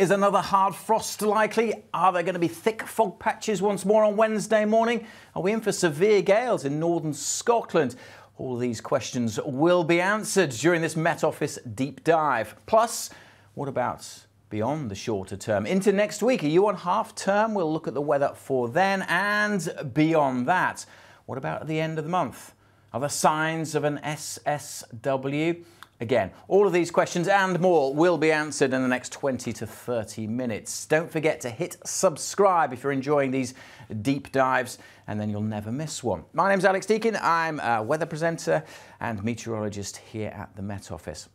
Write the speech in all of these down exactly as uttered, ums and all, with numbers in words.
Is another hard frost likely? Are there going to be thick fog patches once more on Wednesday morning? Are we in for severe gales in northern Scotland? All these questions will be answered during this Met Office deep dive. Plus, what about beyond the shorter term? Into next week, are you on half term? We'll look at the weather for then and beyond that. What about at the end of the month? Are there signs of an S S W? Again, all of these questions and more will be answered in the next twenty to thirty minutes. Don't forget to hit subscribe if you're enjoying these deep dives, and then you'll never miss one. My name's Alex Deakin. I'm a weather presenter and meteorologist here at the Met Office.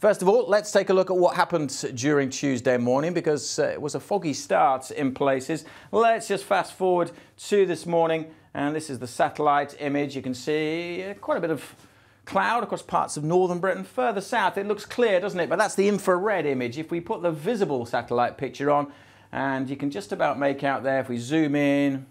First of all, let's take a look at what happened during Tuesday morning, because uh, it was a foggy start in places. Let's just fast forward to this morning, and this is the satellite image. You can see uh, quite a bit of cloud across parts of northern Britain. Further south, it looks clear, doesn't it? But that's the infrared image. If we put the visible satellite picture on, and you can just about make out there, if we zoom in,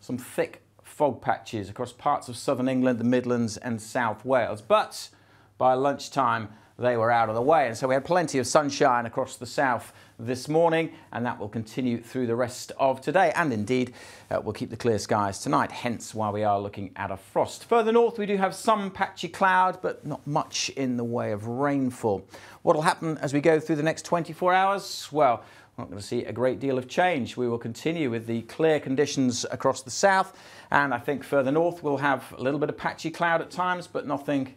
some thick fog patches across parts of southern England, the Midlands and South Wales. But by lunchtime, they were out of the way, and so we had plenty of sunshine across the south this morning, and that will continue through the rest of today, and indeed uh, we'll keep the clear skies tonight, hence why we are looking at a frost. Further north we do have some patchy cloud, but not much in the way of rainfall. What will happen as we go through the next twenty-four hours? Well, we're not going to see a great deal of change. We will continue with the clear conditions across the south, and I think further north we'll have a little bit of patchy cloud at times, but nothing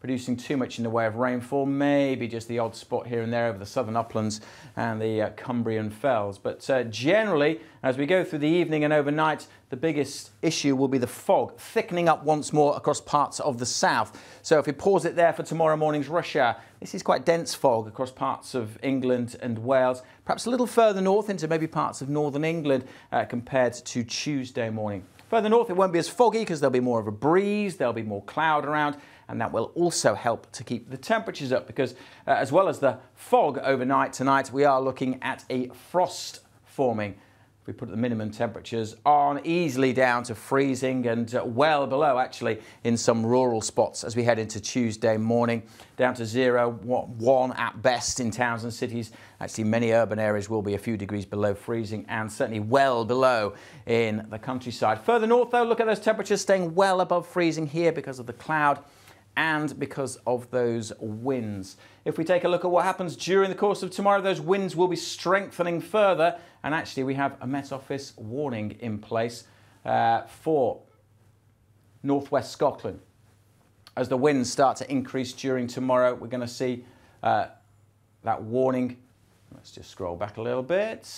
producing too much in the way of rainfall, maybe just the odd spot here and there over the southern uplands and the uh, Cumbrian fells. But uh, generally, as we go through the evening and overnight, the biggest issue will be the fog thickening up once more across parts of the south. So if we pause it there for tomorrow morning's rush hour, this is quite dense fog across parts of England and Wales, perhaps a little further north into maybe parts of northern England uh, compared to Tuesday morning. Further north, it won't be as foggy because there'll be more of a breeze, there'll be more cloud around, and that will also help to keep the temperatures up, because uh, as well as the fog overnight tonight, we are looking at a frost forming. If we put the minimum temperatures on, easily down to freezing and uh, well below actually in some rural spots as we head into Tuesday morning, down to zero, one at best in towns and cities. Actually, many urban areas will be a few degrees below freezing, and certainly well below in the countryside. Further north though, look at those temperatures staying well above freezing here because of the cloud and because of those winds. If we take a look at what happens during the course of tomorrow, those winds will be strengthening further, and actually we have a Met Office warning in place uh, for northwest Scotland. As the winds start to increase during tomorrow, we're going to see uh, that warning. Let's just scroll back a little bit.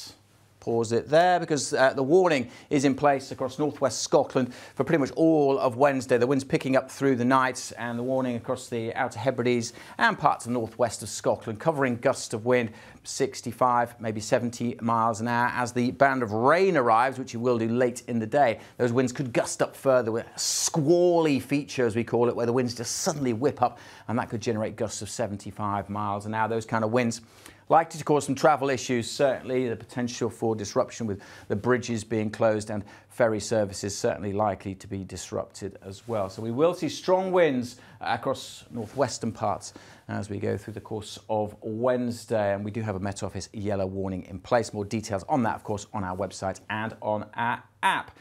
Pause it there, because uh, the warning is in place across northwest Scotland for pretty much all of Wednesday. The wind's picking up through the night, and the warning across the Outer Hebrides and parts of northwest of Scotland, covering gusts of wind sixty-five, maybe seventy miles an hour. As the band of rain arrives, which it will do late in the day, those winds could gust up further with a squally feature, as we call it, where the winds just suddenly whip up, and that could generate gusts of seventy-five miles an hour. Those kind of winds likely to cause some travel issues, certainly the potential for disruption with the bridges being closed, and ferry services certainly likely to be disrupted as well. So we will see strong winds across northwestern parts as we go through the course of Wednesday, and we do have a Met Office yellow warning in place. More details on that, of course, on our website and on our app.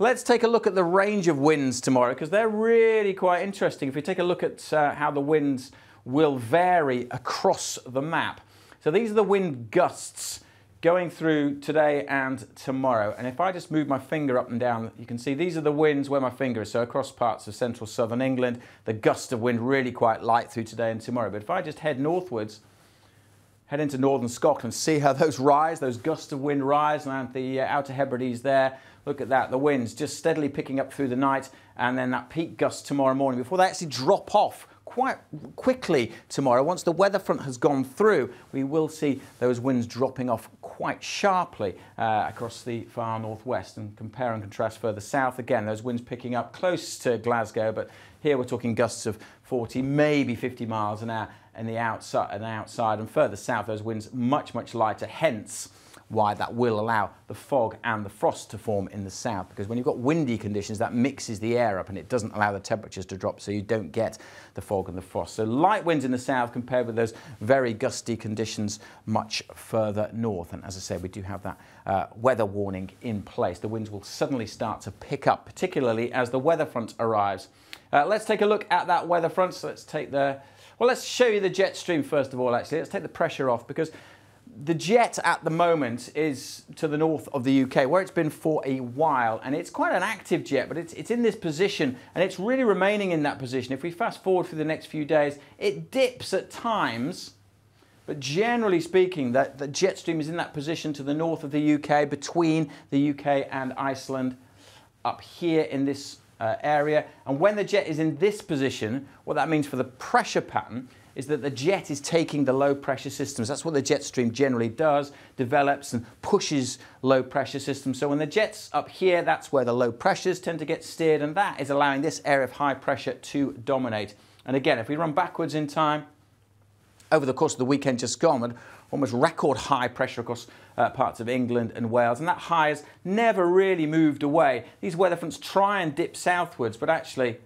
Let's take a look at the range of winds tomorrow, because they're really quite interesting. If we take a look at uh, how the winds will vary across the map. So these are the wind gusts going through today and tomorrow. And if I just move my finger up and down, you can see these are the winds where my finger is. So across parts of central southern England, the gust of wind really quite light through today and tomorrow. But if I just head northwards, head into northern Scotland, see how those rise, those gusts of wind rise around the uh, Outer Hebrides there. Look at that, the winds just steadily picking up through the night, and then that peak gust tomorrow morning before they actually drop off quite quickly tomorrow. Once the weather front has gone through, we will see those winds dropping off quite sharply uh, across the far northwest, and compare and contrast further south again, those winds picking up close to Glasgow, but here we're talking gusts of forty, maybe fifty miles an hour in the outside and outside, and further south those winds much, much lighter, hence why that will allow the fog and the frost to form in the south, because when you've got windy conditions, that mixes the air up and it doesn't allow the temperatures to drop, so you don't get the fog and the frost. So light winds in the south compared with those very gusty conditions much further north. And as I said, we do have that uh, weather warning in place. The winds will suddenly start to pick up, particularly as the weather front arrives. Uh, let's take a look at that weather front. So let's take the, well, let's show you the jet stream first of all, actually. Let's take the pressure off, because the jet at the moment is to the north of the U K, where it's been for a while, and it's quite an active jet, but it's, it's in this position, and it's really remaining in that position. If we fast forward for the next few days, it dips at times, but generally speaking, that the jet stream is in that position to the north of the U K, between the U K and Iceland, up here in this uh, area. And when the jet is in this position, what that means for the pressure pattern is that the jet is taking the low pressure systems. That's what the jet stream generally does, develops and pushes low pressure systems. So when the jet's up here, that's where the low pressures tend to get steered, and that is allowing this area of high pressure to dominate. And again, if we run backwards in time, over the course of the weekend just gone, and almost record high pressure across uh, parts of England and Wales, and that high has never really moved away. These weather fronts try and dip southwards, but actually,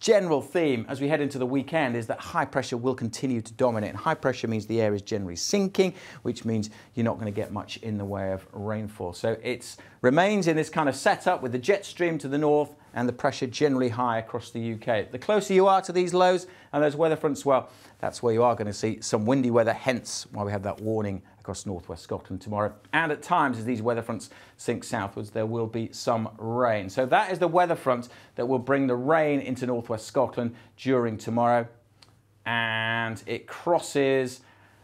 general theme as we head into the weekend is that high pressure will continue to dominate. And high pressure means the air is generally sinking, which means you're not going to get much in the way of rainfall. So it remains in this kind of setup with the jet stream to the north and the pressure generally high across the U K. The closer you are to these lows and those weather fronts, well, that's where you are going to see some windy weather, hence why we have that warning across northwest Scotland tomorrow. And at times, as these weather fronts sink southwards, there will be some rain. So that is the weather front that will bring the rain into northwest Scotland during tomorrow. And it crosses,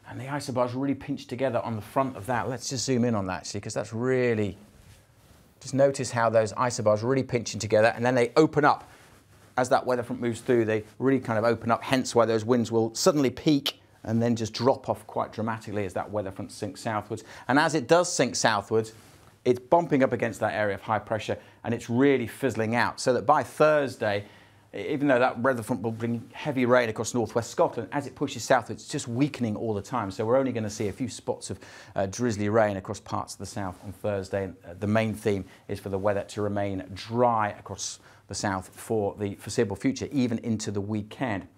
and the isobars really pinch together on the front of that. Let's just zoom in on that, actually, because that's really... Just notice how those isobars really pinching together, and then they open up. As that weather front moves through, they really kind of open up, hence why those winds will suddenly peak and then just drop off quite dramatically as that weather front sinks southwards. And as it does sink southwards, it's bumping up against that area of high pressure, and it's really fizzling out, so that by Thursday, even though that weather front will bring heavy rain across northwest Scotland, as it pushes southwards, it's just weakening all the time. So we're only going to see a few spots of uh, drizzly rain across parts of the south on Thursday. And, uh, the main theme is for the weather to remain dry across the south for the foreseeable future, even into the weekend.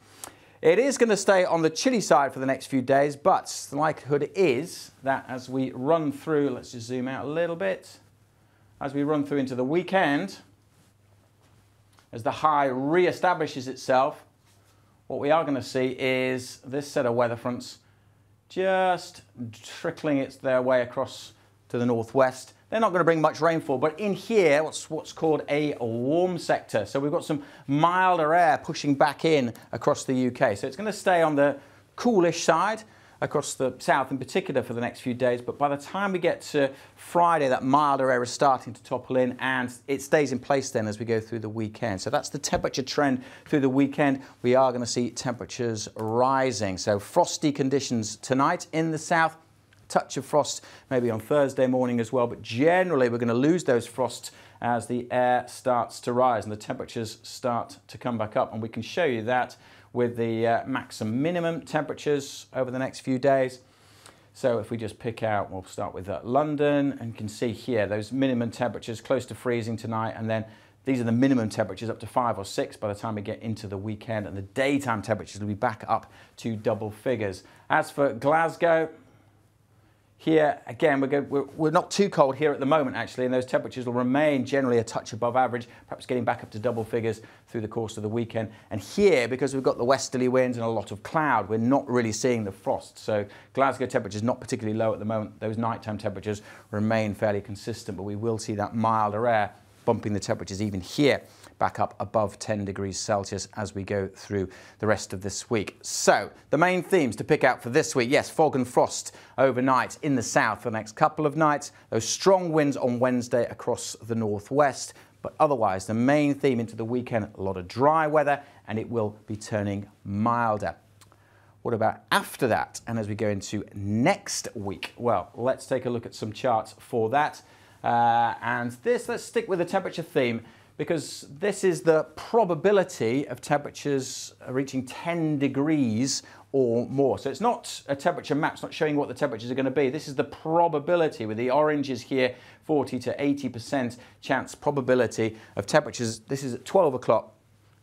It is going to stay on the chilly side for the next few days, but the likelihood is that as we run through, let's just zoom out a little bit, as we run through into the weekend, as the high re-establishes itself, what we are going to see is this set of weather fronts just trickling its their way across to the northwest. They're not going to bring much rainfall, but in here, what's what's called a warm sector. So we've got some milder air pushing back in across the U K. So it's going to stay on the coolish side across the south in particular for the next few days, but by the time we get to Friday, that milder air is starting to topple in, and it stays in place then as we go through the weekend. So that's the temperature trend through the weekend. We are going to see temperatures rising. So frosty conditions tonight in the south, touch of frost maybe on Thursday morning as well, but generally we're going to lose those frosts as the air starts to rise and the temperatures start to come back up, and we can show you that with the uh, maximum minimum temperatures over the next few days. So if we just pick out, we'll start with uh, London, and you can see here those minimum temperatures close to freezing tonight, and then these are the minimum temperatures up to five or six by the time we get into the weekend, and the daytime temperatures will be back up to double figures. As for Glasgow, here again, we're, go, we're, we're not too cold here at the moment actually, and those temperatures will remain generally a touch above average, perhaps getting back up to double figures through the course of the weekend. And here, because we've got the westerly winds and a lot of cloud, we're not really seeing the frost. So Glasgow temperatures not particularly low at the moment. Those nighttime temperatures remain fairly consistent, but we will see that milder air bumping the temperatures even here back up above ten degrees Celsius as we go through the rest of this week. So the main themes to pick out for this week, yes, fog and frost overnight in the south for the next couple of nights, those strong winds on Wednesday across the northwest, but otherwise the main theme into the weekend, a lot of dry weather, and it will be turning milder. What about after that and as we go into next week? Well, let's take a look at some charts for that. Uh, and this, let's stick with the temperature theme. because this is the probability of temperatures reaching ten degrees or more. So it's not a temperature map, it's not showing what the temperatures are going to be. This is the probability, with the oranges here, forty to eighty percent chance probability of temperatures. This is at twelve o'clock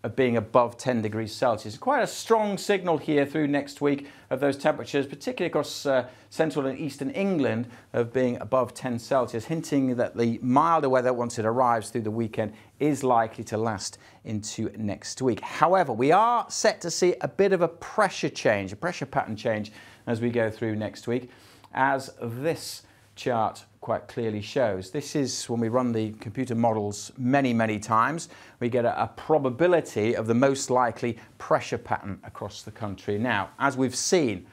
of being above ten degrees Celsius. Quite a strong signal here through next week of those temperatures, particularly across uh, central and eastern England, of being above ten Celsius, hinting that the milder weather, once it arrives through the weekend, is likely to last into next week. However, we are set to see a bit of a pressure change, a pressure pattern change as we go through next week, as this chart quite clearly shows. This is when we run the computer models many, many times, we get a, a probability of the most likely pressure pattern across the country. Now, as we've seen,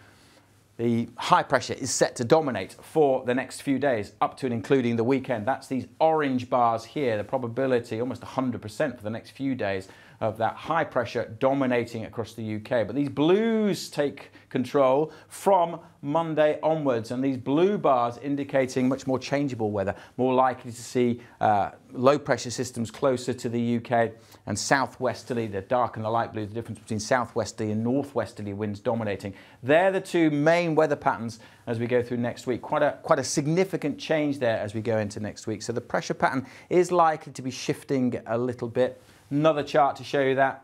the high pressure is set to dominate for the next few days, up to and including the weekend. That's these orange bars here, the probability almost one hundred percent for the next few days of that high pressure dominating across the U K. But these blues take control from Monday onwards, and these blue bars indicating much more changeable weather, more likely to see uh, low pressure systems closer to the U K, and southwesterly, the dark and the light blue, the difference between southwesterly and northwesterly winds dominating. They're the two main weather patterns as we go through next week. Quite a, quite a significant change there as we go into next week. So the pressure pattern is likely to be shifting a little bit. Another chart to show you that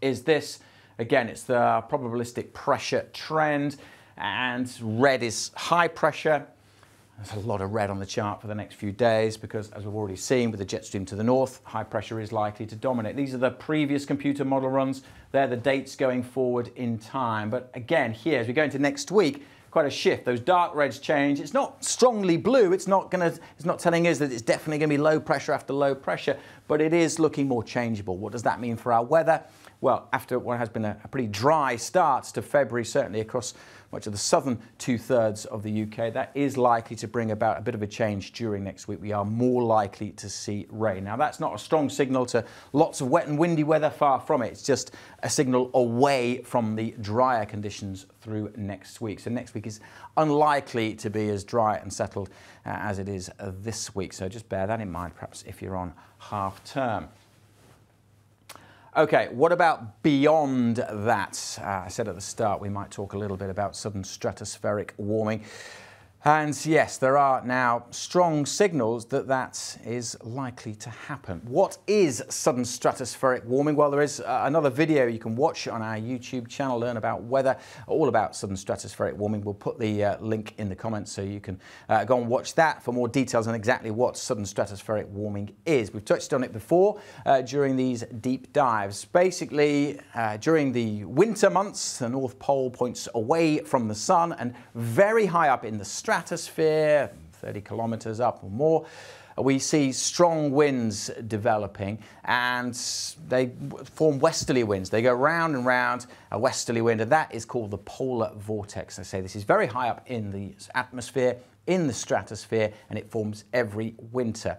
is this. Again, it's the probabilistic pressure trend, and red is high pressure. There's a lot of red on the chart for the next few days because, as we've already seen, with the jet stream to the north, high pressure is likely to dominate. These are the previous computer model runs. They're the dates going forward in time. But again, here, as we go into next week, quite a shift. Those dark reds change. It's not strongly blue. It's not going to, it's not telling us that it's definitely going to be low pressure after low pressure, but it is looking more changeable. What does that mean for our weather? Well, after what has been a, a pretty dry start to February, certainly across much of the southern two-thirds of the U K, that is likely to bring about a bit of a change during next week. We are more likely to see rain. Now, that's not a strong signal to lots of wet and windy weather, far from it. It's just a signal away from the drier conditions through next week. So next week is unlikely to be as dry and settled uh, as it is uh, this week. So just bear that in mind, perhaps, if you're on half term. Okay, what about beyond that? Uh, I said at the start we might talk a little bit about sudden stratospheric warming. And yes, there are now strong signals that that is likely to happen. What is sudden stratospheric warming? Well, there is uh, another video you can watch on our YouTube channel, Learn About Weather, all about sudden stratospheric warming. We'll put the uh, link in the comments so you can uh, go and watch that for more details on exactly what sudden stratospheric warming is. We've touched on it before uh, during these deep dives. Basically, uh, during the winter months, the North Pole points away from the sun, and very high up in the stratosphere, Stratosphere, thirty kilometers up or more, we see strong winds developing, and they form westerly winds. They go round and round, a westerly wind, and that is called the polar vortex. I say this is very high up in the atmosphere, in the stratosphere, and it forms every winter.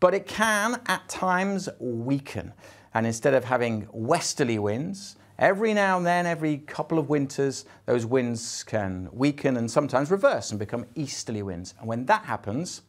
But it can at times weaken, and instead of having westerly winds, every now and then, every couple of winters, those winds can weaken and sometimes reverse and become easterly winds. And when that happens,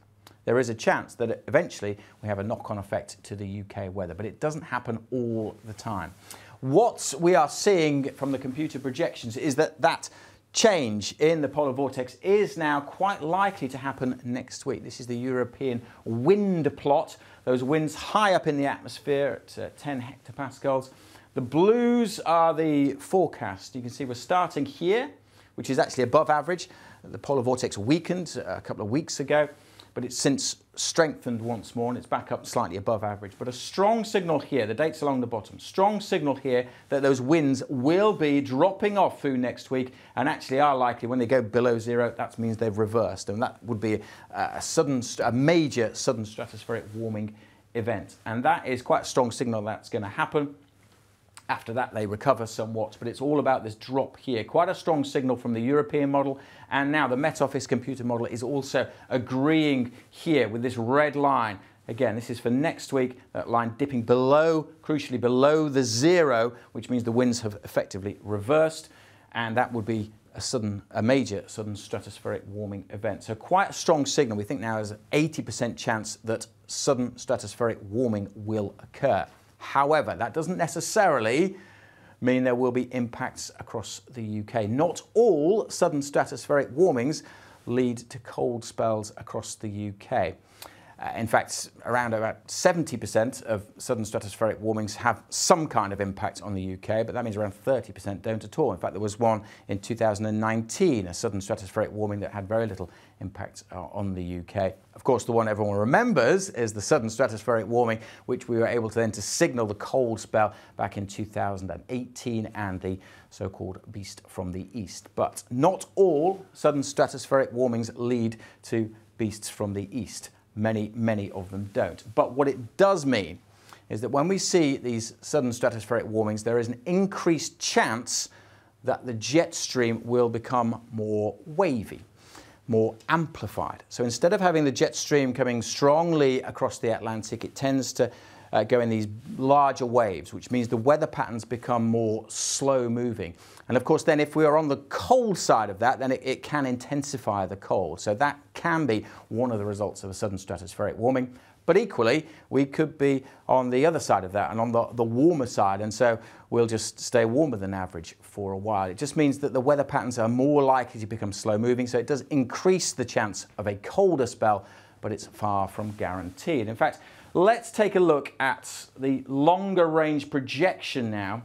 there is a chance that eventually we have a knock-on effect to the U K weather, but it doesn't happen all the time. What we are seeing from the computer projections is that that change in the polar vortex is now quite likely to happen next week. This is the European wind plot, those winds high up in the atmosphere at uh, ten hectopascals. The blues are the forecast. You can see we're starting here, which is actually above average. The polar vortex weakened a couple of weeks ago, but it's since strengthened once more, and it's back up slightly above average. But a strong signal here, the dates along the bottom, strong signal here that those winds will be dropping off through next week, and actually are likely, when they go below zero, that means they've reversed, and that would be a, sudden, a major sudden stratospheric warming event. And that is quite a strong signal that's going to happen. After that, they recover somewhat, but it's all about this drop here. Quite a strong signal from the European model, and now the Met Office computer model is also agreeing here with this red line. Again, this is for next week, that line dipping below, crucially below the zero, which means the winds have effectively reversed, and that would be a sudden, a major sudden stratospheric warming event. So quite a strong signal. We think now is an eighty percent chance that sudden stratospheric warming will occur. However, that doesn't necessarily mean there will be impacts across the U K. Not all sudden stratospheric warmings lead to cold spells across the U K. Uh, in fact, around about seventy percent of sudden stratospheric warmings have some kind of impact on the U K, but that means around thirty percent don't at all. In fact, there was one in two thousand nineteen, a sudden stratospheric warming that had very little impact uh, on the U K. Of course, the one everyone remembers is the sudden stratospheric warming, which we were able to then to signal the cold spell back in two thousand eighteen, and the so-called beast from the east. But not all sudden stratospheric warmings lead to beasts from the east. Many, many of them don't. But what it does mean is that when we see these sudden stratospheric warmings, there is an increased chance that the jet stream will become more wavy, more amplified. So instead of having the jet stream coming strongly across the Atlantic, it tends to uh, go in these larger waves, which means the weather patterns become more slow moving. And of course, then if we are on the cold side of that, then it, it can intensify the cold. So that can be one of the results of a sudden stratospheric warming. But equally, we could be on the other side of that and on the, the warmer side. And so we'll just stay warmer than average for a while. It just means that the weather patterns are more likely to become slow moving. So it does increase the chance of a colder spell, but it's far from guaranteed. In fact, let's take a look at the longer range projection now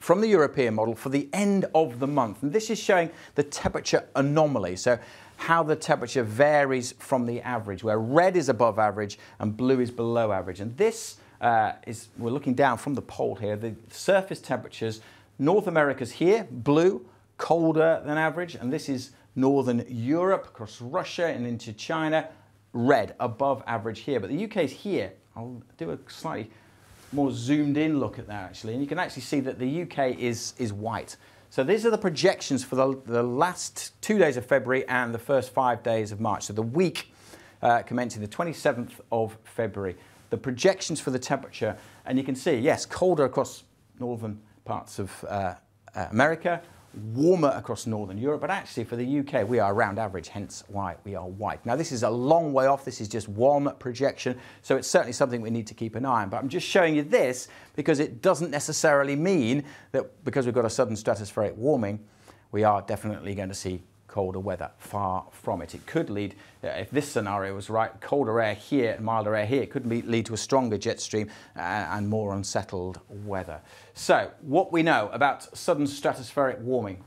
from the European model for the end of the month. And this is showing the temperature anomaly, so how the temperature varies from the average, where red is above average and blue is below average. And this uh, is, we're looking down from the pole here, the surface temperatures. North America's here, blue, colder than average, and this is Northern Europe, across Russia and into China, red, above average here. But the U K's here. I'll do a slightly more zoomed in look at that actually, and you can actually see that the U K is is white. So these are the projections for the, the last two days of February and the first five days of March. So the week uh, commencing the twenty-seventh of February, the projections for the temperature, and you can see, yes, colder across northern parts of uh, America, warmer across northern Europe, but actually for the U K we are around average, hence why we are white. Now this is a long way off, this is just one projection, so it's certainly something we need to keep an eye on, but I'm just showing you this because it doesn't necessarily mean that because we've got a sudden stratospheric warming we are definitely going to see colder weather. Far from it. It could lead, if this scenario was right, colder air here and milder air here, it could lead to a stronger jet stream and more unsettled weather. So what we know about sudden stratospheric warming,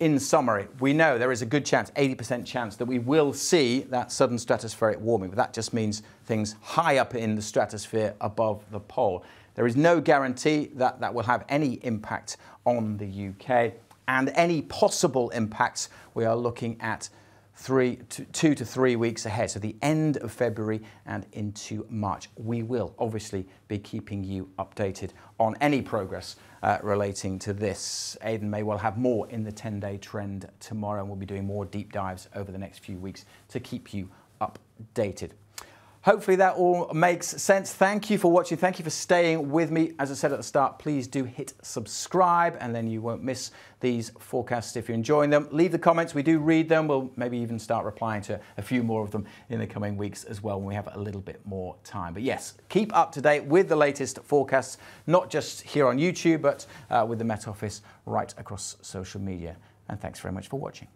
in summary, we know there is a good chance, eighty percent chance, that we will see that sudden stratospheric warming, but that just means things high up in the stratosphere above the pole. There is no guarantee that that will have any impact on the U K. And any possible impacts we are looking at three to two to three weeks ahead, so the end of February and into March. We will obviously be keeping you updated on any progress uh, relating to this. Aidan may well have more in the ten-day trend tomorrow, and we'll be doing more deep dives over the next few weeks to keep you updated. Hopefully that all makes sense. Thank you for watching. Thank you for staying with me. As I said at the start, please do hit subscribe and then you won't miss these forecasts if you're enjoying them. Leave the comments. We do read them. We'll maybe even start replying to a few more of them in the coming weeks as well when we have a little bit more time. But yes, keep up to date with the latest forecasts, not just here on YouTube, but uh, with the Met Office right across social media. And thanks very much for watching.